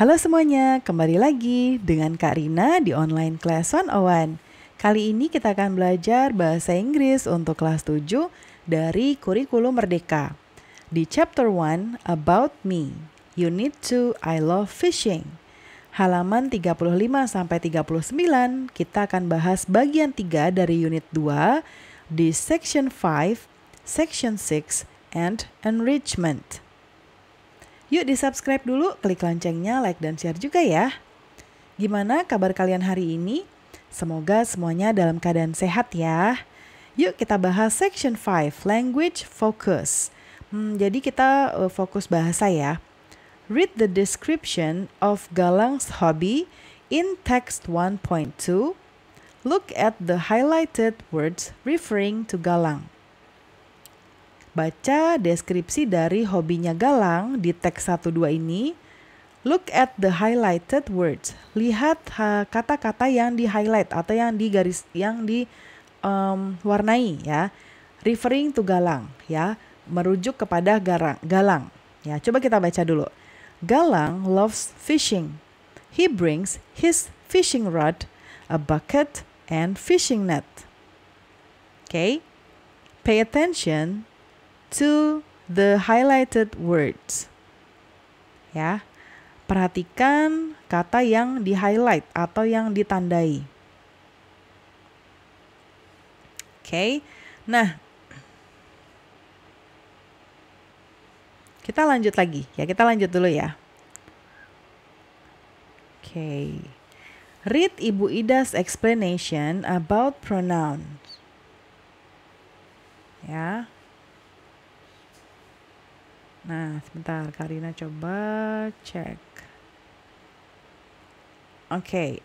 Halo semuanya, kembali lagi dengan Kak Rina di Online Class 101. Kali ini kita akan belajar bahasa Inggris untuk kelas 7 dari Kurikulum Merdeka. Di chapter 1, About Me, Unit 2, I Love Fishing. Halaman 35-39, kita akan bahas bagian 3 dari unit 2 di section 5, section 6, and enrichment. Yuk di-subscribe dulu, klik loncengnya, like dan share juga ya. Gimana kabar kalian hari ini? Semoga semuanya dalam keadaan sehat ya. Yuk kita bahas section 5, language focus. Jadi kita fokus bahasa ya. Read the description of Galang's hobby in text 1.2. Look at the highlighted words referring to Galang. Baca deskripsi dari hobinya Galang di teks 12 ini. Look at the highlighted words. Lihat kata-kata yang di-highlight atau yang diwarnai ya. Referring to Galang ya, merujuk kepada Galang. Ya, coba kita baca dulu. Galang loves fishing. He brings his fishing rod, a bucket and fishing net. Okay? Pay attention to the highlighted words. Ya. Perhatikan kata yang di-highlight atau yang ditandai. Oke. Nah, kita lanjut lagi. Ya, kita lanjut dulu ya. Oke. Read Ibu Ida's explanation about pronouns. Ya. Nah, sebentar, Kak Rina coba cek. Oke.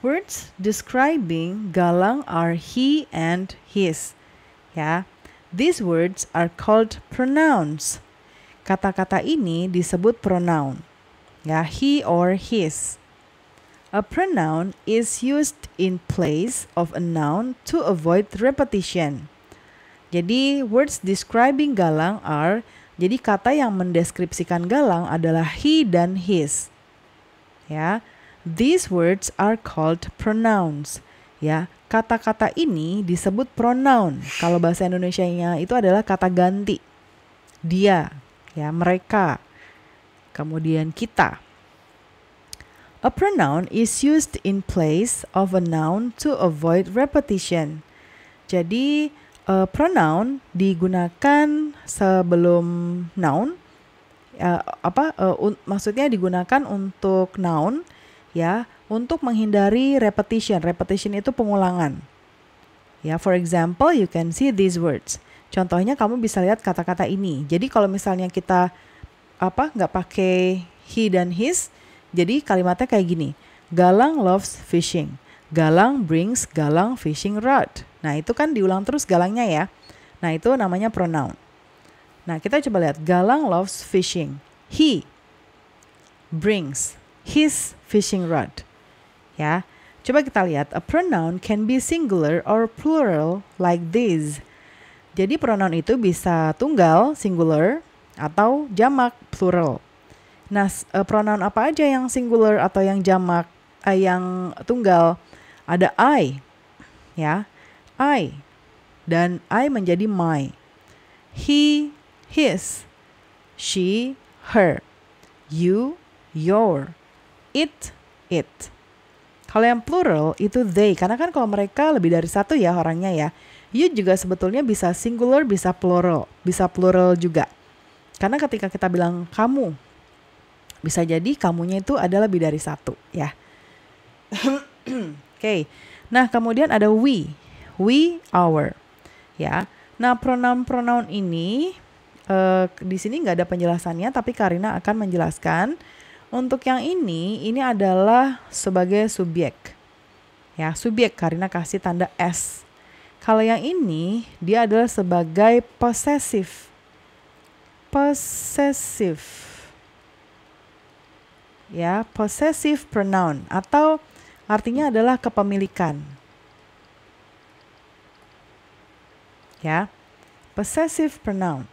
Words describing Galang are he and his. Ya, these words are called pronouns. Kata-kata ini disebut pronoun. Ya, he or his. A pronoun is used in place of a noun to avoid repetition. Jadi words describing Galang are, jadi kata yang mendeskripsikan Galang adalah he dan his. Ya, these words are called pronouns. Ya, kata-kata ini disebut pronoun. Kalau bahasa Indonesianya itu adalah kata ganti. Dia, ya, mereka, kemudian kita. A pronoun is used in place of a noun to avoid repetition. Jadi, pronoun digunakan sebelum noun. Maksudnya digunakan untuk noun, ya, untuk menghindari repetition. Repetition itu pengulangan. Ya, for example, you can see these words. Contohnya, kamu bisa lihat kata-kata ini. Jadi, kalau misalnya kita nggak pakai he dan his. Jadi kalimatnya kayak gini, Galang loves fishing, Galang brings Galang fishing rod. Nah itu kan diulang terus Galangnya ya. Nah itu namanya pronoun. Nah kita coba lihat, Galang loves fishing, he brings his fishing rod. Ya, coba kita lihat, a pronoun can be singular or plural like this. Jadi pronoun itu bisa tunggal, singular, atau jamak, plural. Nah, pronoun apa aja yang singular atau yang jamak, yang tunggal? Ada I, ya, I, dan I menjadi my. He, his, she, her, you, your, it, it. Kalau yang plural itu they, karena kan kalau mereka lebih dari satu ya orangnya ya. You juga sebetulnya bisa singular, bisa plural juga. Karena ketika kita bilang kamu, bisa jadi kamunya itu ada lebih dari satu ya. Oke. Nah kemudian ada we, our ya. Nah pronoun-pronoun ini di sini nggak ada penjelasannya, tapi Karina akan menjelaskan. Untuk yang ini adalah sebagai subjek ya, subjek Karina kasih tanda S. Kalau yang ini dia adalah sebagai possessive. Ya, possessive pronoun atau artinya adalah kepemilikan. Ya, possessive pronoun.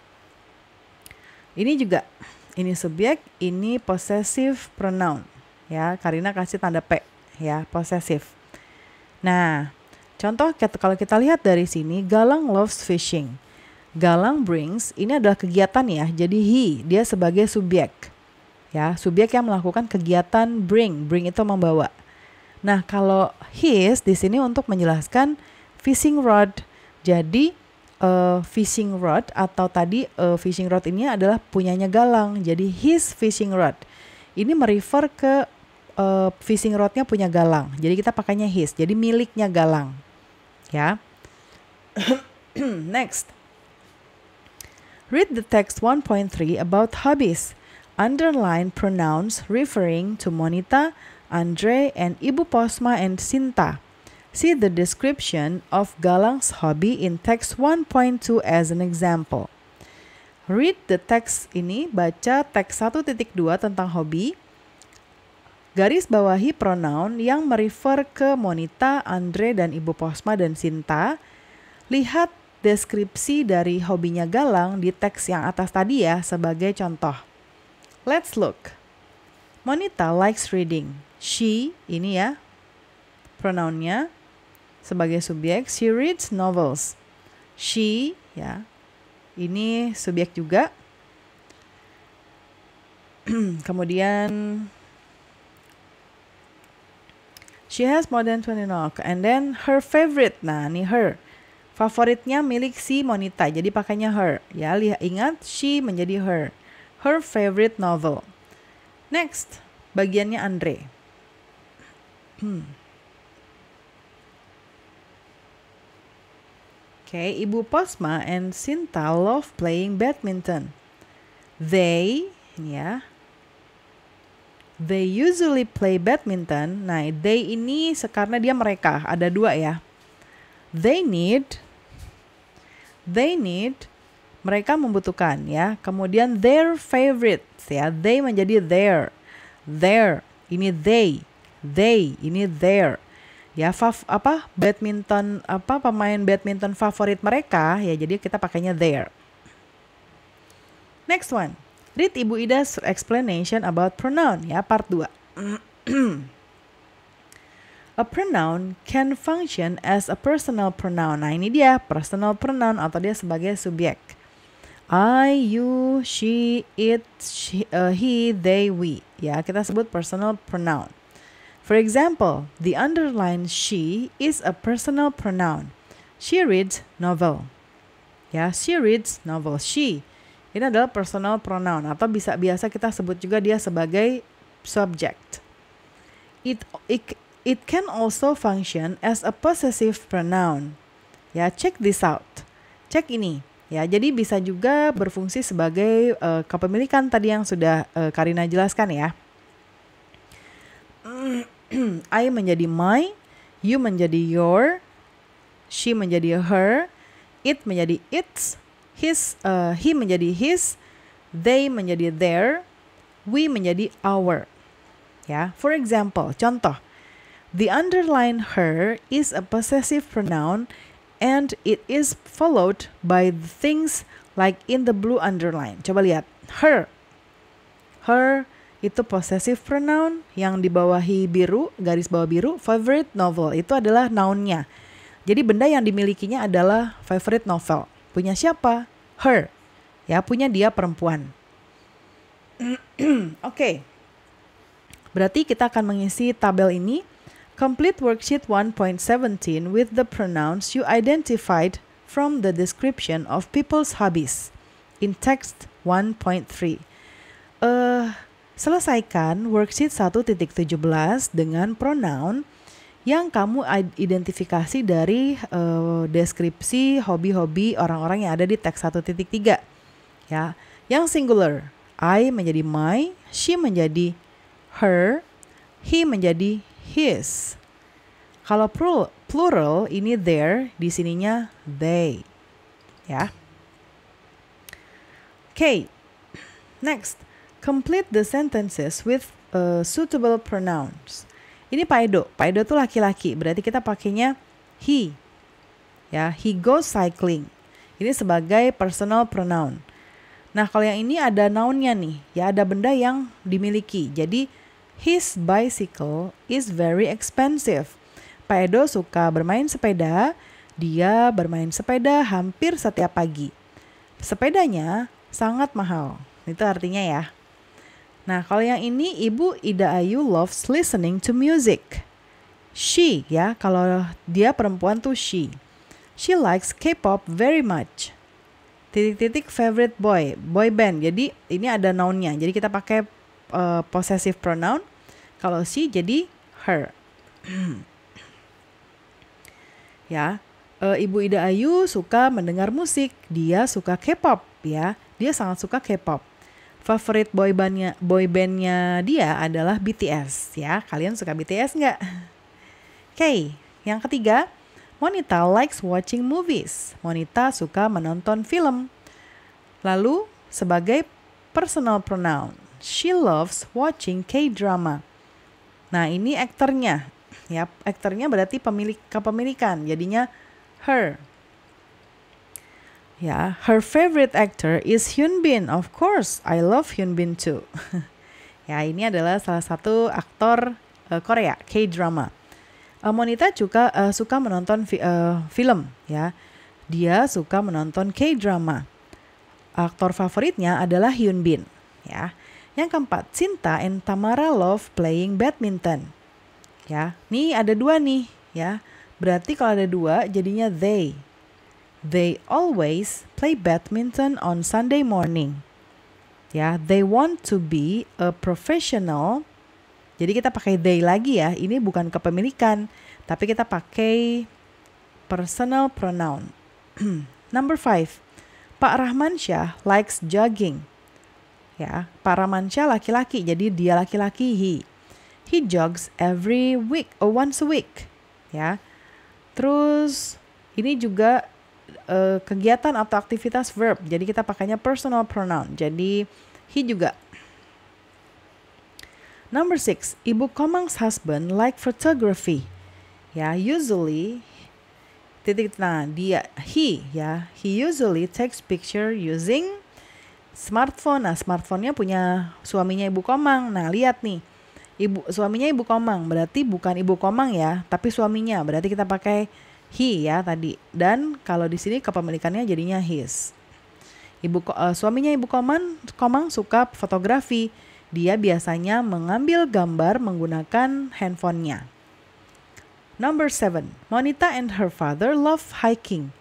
Ini juga, ini subjek, ini possessive pronoun. Ya, Karina kasih tanda P, ya, possessive. Nah, contoh kalau kita lihat dari sini, Galang loves fishing. Galang brings, ini adalah kegiatan ya, jadi he, dia sebagai subjek. Ya, subjek yang melakukan kegiatan bring, bring itu membawa. Nah, kalau his di sini untuk menjelaskan fishing rod. Jadi fishing rod atau tadi fishing rod ini adalah punyanya Galang. Jadi his fishing rod. Ini merefer ke fishing rodnya punya Galang. Jadi kita pakainya his. Jadi miliknya Galang. Ya. Next. Read the text 1.3 about hobbies. Underline pronouns referring to Monita, Andre, and Ibu Posma and Sinta. See the description of Galang's hobby in text 1.2 as an example. Read the text ini, baca teks 1.2 tentang hobi. Garis bawahi pronoun yang merefer ke Monita, Andre, dan Ibu Posma dan Sinta. Lihat deskripsi dari hobinya Galang di teks yang atas tadi ya sebagai contoh. Let's look. Monita likes reading. She, ini ya, pronounnya sebagai subjek. She reads novels. She, ya, ini subjek juga. Kemudian, she has more than 20 novels. And then her favorite. Nah, ini her. Favoritnya milik si Monita. Jadi pakainya her. Ya, ingat she menjadi her. Her favorite novel. Next, bagiannya Andre. Okay, Ibu Posma and Sinta love playing badminton. They, ini ya, they usually play badminton. Nah, they ini karena dia mereka, ada dua ya. They need, mereka membutuhkan ya. Kemudian their favorites ya, they menjadi their, ini they, ini their. Ya, badminton, pemain badminton favorit mereka ya, jadi kita pakainya their. Next one. Read Ibu Ida's explanation about pronoun ya, part 2. A pronoun can function as a personal pronoun. Nah, ini dia personal pronoun atau dia sebagai subjek. I, you, she, it, he, they, we. Ya, kita sebut personal pronoun. For example, the underline she is a personal pronoun. She reads novel. Ya, she reads novel. She, ini adalah personal pronoun atau bisa biasa kita sebut juga dia sebagai subject. It can also function as a possessive pronoun. Ya, check this out. Cek ini. Ya, jadi bisa juga berfungsi sebagai kepemilikan tadi yang sudah Karina jelaskan ya. I menjadi my, you menjadi your, she menjadi her, it menjadi its, his, he menjadi his, they menjadi their, we menjadi our. Ya, for example, contoh, the underline her is a possessive pronoun and it is followed by things like in the blue underline. Coba lihat, her. Itu possessive pronoun yang dibawahi biru, garis bawah biru, favorite novel. Itu adalah noun-nya. Jadi benda yang dimilikinya adalah favorite novel. Punya siapa? Her. Ya, punya dia perempuan. Okay. Berarti kita akan mengisi tabel ini. Complete worksheet 1.17 with the pronouns you identified from the description of people's hobbies in text 1.3. Selesaikan worksheet 1.17 dengan pronoun yang kamu identifikasi dari deskripsi hobi-hobi orang-orang yang ada di teks 1.3. Ya, yang singular, I menjadi my, she menjadi her, he menjadi his. Kalau plural ini their, di sininya they. Ya. Okay. Next. Complete the sentences with suitable pronouns. Ini Paedo. Paedo tuh laki-laki. Berarti kita pakainya he. Ya, he goes cycling. Ini sebagai personal pronoun. Nah, kalau yang ini ada noun-nya nih, ya ada benda yang dimiliki. Jadi, his bicycle is very expensive. Pak Edo suka bermain sepeda, dia bermain sepeda hampir setiap pagi. Sepedanya sangat mahal, itu artinya ya. Nah, kalau yang ini, Ibu Ida Ayu loves listening to music. She, ya, kalau dia perempuan tuh she. She likes K-pop very much. Titik-titik favorite boy band. Jadi ini ada noun-nya. Jadi kita pakai possessive pronoun. Kalau she jadi her. Ya, Ibu Ida Ayu suka mendengar musik. Dia suka K-pop, ya. Dia sangat suka K-pop. Favorite boy bandnya dia adalah BTS, ya. Kalian suka BTS nggak? Oke, yang ketiga. Monita likes watching movies. Monita suka menonton film. Lalu sebagai personal pronoun, she loves watching K-drama. Nah, ini aktornya. Ya, aktornya berarti pemilik kepemilikan. Jadinya her. Ya, her favorite actor is Hyun Bin. Of course, I love Hyun Bin too. Ya, ini adalah salah satu aktor Korea K-drama. Monita juga suka menonton film, ya. Dia suka menonton K-drama. Aktor favoritnya adalah Hyun Bin, ya. Yang keempat, Sinta and Tamara love playing badminton. Ya, nih ada dua nih, ya. Berarti kalau ada dua, jadinya they. They always play badminton on Sunday morning. Ya, they want to be a professional. Jadi kita pakai they lagi ya, ini bukan kepemilikan, tapi kita pakai personal pronoun. Number 5, Pak Rahman Syah likes jogging. Ya, Pak Rahman Syah laki-laki, jadi dia laki-laki, he. He jogs every week or once a week. Ya, terus ini juga kegiatan atau aktivitas verb, jadi kita pakainya personal pronoun, jadi he juga. Number 6, Ibu Komang's husband like photography. Ya, usually he usually takes picture using smartphone. Nah, smartphone-nya punya suaminya Ibu Komang. Nah, lihat nih. Suaminya Ibu Komang, berarti bukan Ibu Komang ya, tapi suaminya. Berarti kita pakai he ya tadi. Dan kalau di sini kepemilikannya jadinya his. Suaminya Ibu Komang suka fotografi. Dia biasanya mengambil gambar menggunakan handphonenya. Number 7, Monita and her father love hiking.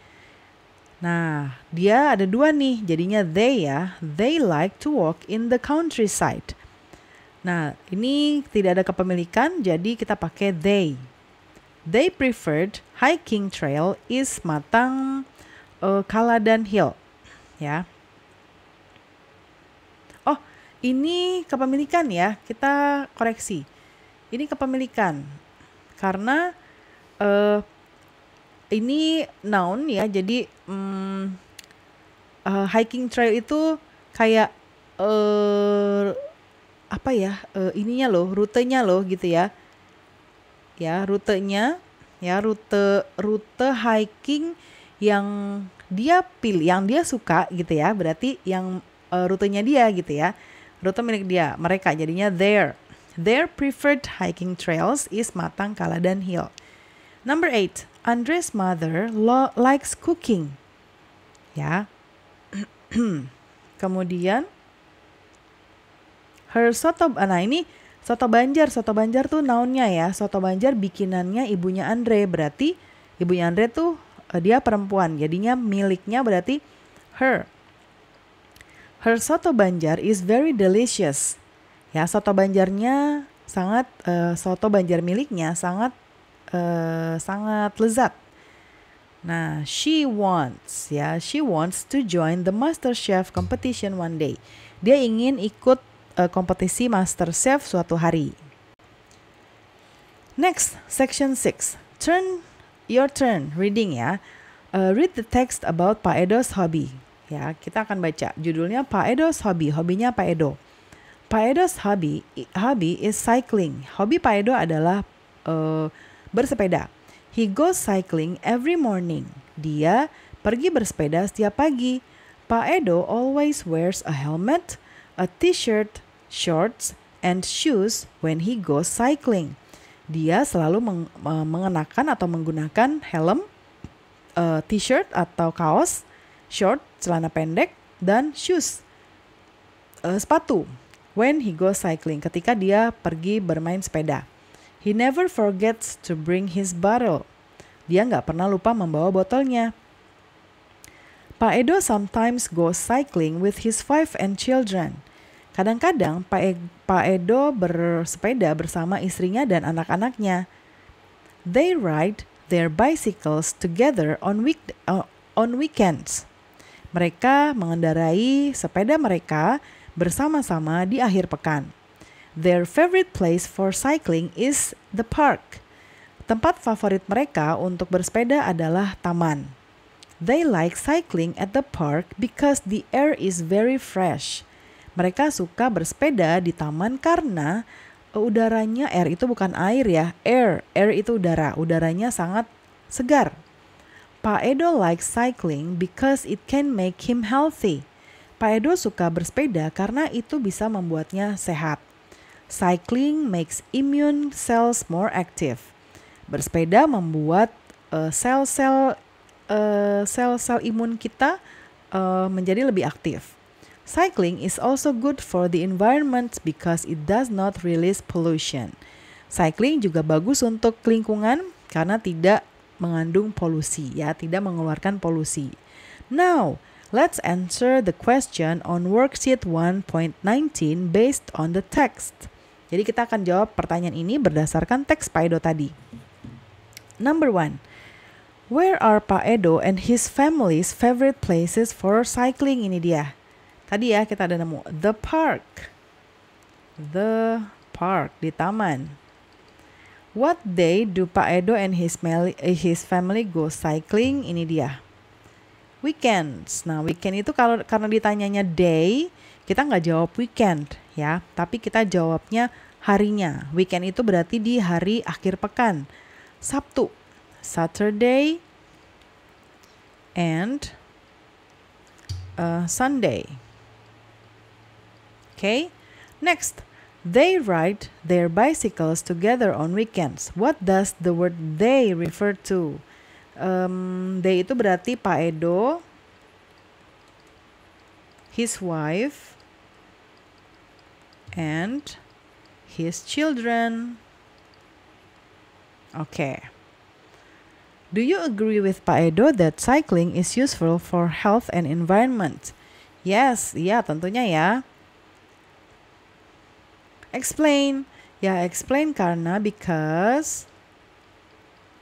Nah, dia ada dua nih, jadinya they ya. They like to walk in the countryside. Nah, ini tidak ada kepemilikan, jadi kita pakai they. They preferred hiking trail is Matang Kaladan Hill. Ya. Ini kepemilikan ya, kita koreksi. Ini kepemilikan karena ini noun ya, jadi hiking trail itu kayak apa ya, ininya loh, rutenya loh gitu ya. Ya, rutenya ya, rute hiking yang dia pilih, yang dia suka gitu ya, berarti yang rutenya dia gitu ya. Rute milik dia, mereka jadinya their. Their preferred hiking trails is Matang, Kaladan Hill. Number 8, Andre's mother likes cooking. Ya. Kemudian, her soto, nah ini soto Banjar tuh nounnya ya. Soto Banjar bikinannya ibunya Andre, berarti ibunya Andre tuh dia perempuan, jadinya miliknya berarti her. Her soto Banjar is very delicious. Ya, soto Banjarnya sangat soto Banjar miliknya sangat lezat. Nah, she wants to join the Master Chef competition one day. Dia ingin ikut kompetisi Master Chef suatu hari. Next, section 6. Your turn reading ya. Read the text about Pak Edo's hobby. Ya, kita akan baca judulnya Pak Edo's hobby. Hobinya Pak Edo. Pak Edo's hobby is cycling. Hobi Pak Edo adalah bersepeda. He goes cycling every morning. Dia pergi bersepeda setiap pagi. Paedo always wears a helmet, a t-shirt, shorts, and shoes when he goes cycling. Dia selalu mengenakan atau menggunakan helm, t-shirt atau kaos, short, celana pendek, dan shoes, sepatu. When he goes cycling, ketika dia pergi bermain sepeda. He never forgets to bring his bottle. Dia nggak pernah lupa membawa botolnya. Pak Edo sometimes goes cycling with his wife and children. Kadang-kadang Pak Edo bersepeda bersama istrinya dan anak-anaknya. They ride their bicycles together on weekends. Mereka mengendarai sepeda mereka bersama-sama di akhir pekan. Their favorite place for cycling is the park. Tempat favorit mereka untuk bersepeda adalah taman. They like cycling at the park because the air is very fresh. Mereka suka bersepeda di taman karena udaranya, air itu bukan air ya, air itu udara, udaranya sangat segar. Pak Edo likes cycling because it can make him healthy. Pak Edo suka bersepeda karena itu bisa membuatnya sehat. Cycling makes immune cells more active. Bersepeda membuat sel-sel imun kita menjadi lebih aktif. Cycling is also good for the environment because it does not release pollution. Cycling juga bagus untuk lingkungan karena tidak mengandung polusi, ya, tidak mengeluarkan polusi. Now, let's answer the question on worksheet 1.19 based on the text. Jadi kita akan jawab pertanyaan ini berdasarkan teks Pak Edo tadi. Number one, where are Pak Edo and his family's favorite places for cycling? Ini dia. Tadi ya kita ada nemu the park di taman. What day do Pak Edo and his family go cycling? Ini dia. Weekends. Nah, weekend itu kalau karena ditanyanya day, kita nggak jawab weekend ya, tapi kita jawabnya harinya. Weekend itu berarti di hari akhir pekan. Sabtu, Saturday and Sunday. Okay, next, they ride their bicycles together on weekends. What does the word they refer to? They itu berarti Pak Edo, his wife, and his children. Okay. Do you agree with Pak Edo that cycling is useful for health and environment? Yes, ya tentunya ya. Explain. Ya, explain karena because.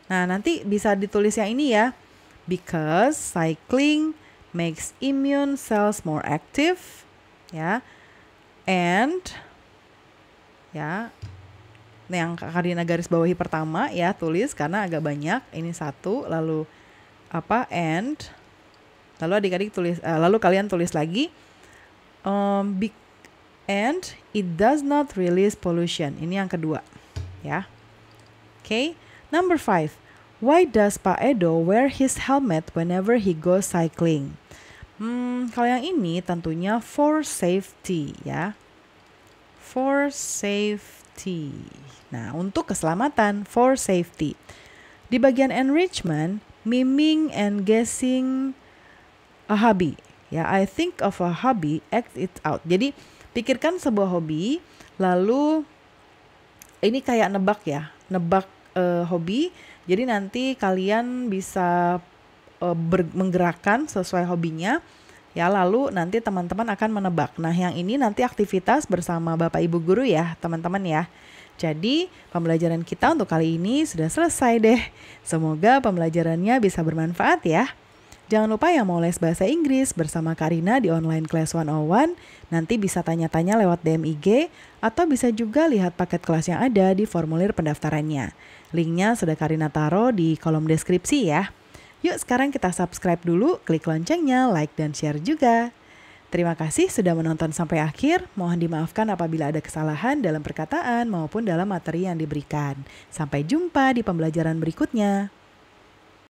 Nah, nanti bisa ditulis yang ini ya. Because cycling makes immune cells more active. Ya. And. Ya. Nah, yang Kak Rina garis bawahi pertama ya, tulis karena agak banyak. Ini satu, lalu apa? And. Lalu adik-adik tulis, lalu kalian tulis lagi. And it does not release pollution. Ini yang kedua, ya. Okay, number five. Why does Pak Edo wear his helmet whenever he goes cycling? Kalau yang ini tentunya for safety, ya. For safety. Nah, untuk keselamatan, for safety. Di bagian enrichment, miming and guessing a hobby. Ya, I think of a hobby, act it out. Jadi pikirkan sebuah hobi, lalu ini kayak nebak ya, nebak hobi. Jadi nanti kalian bisa menggerakkan sesuai hobinya, ya. Lalu nanti teman-teman akan menebak. Nah, yang ini nanti aktivitas bersama Bapak Ibu Guru ya, teman-teman ya. Jadi pembelajaran kita untuk kali ini sudah selesai deh. Semoga pembelajarannya bisa bermanfaat ya. Jangan lupa yang mau les bahasa Inggris bersama Kak Rina di Online Class 101, nanti bisa tanya-tanya lewat DM IG atau bisa juga lihat paket kelas yang ada di formulir pendaftarannya. Linknya sudah Kak Rina taruh di kolom deskripsi ya. Yuk sekarang kita subscribe dulu, klik loncengnya, like dan share juga. Terima kasih sudah menonton sampai akhir. Mohon dimaafkan apabila ada kesalahan dalam perkataan maupun dalam materi yang diberikan. Sampai jumpa di pembelajaran berikutnya.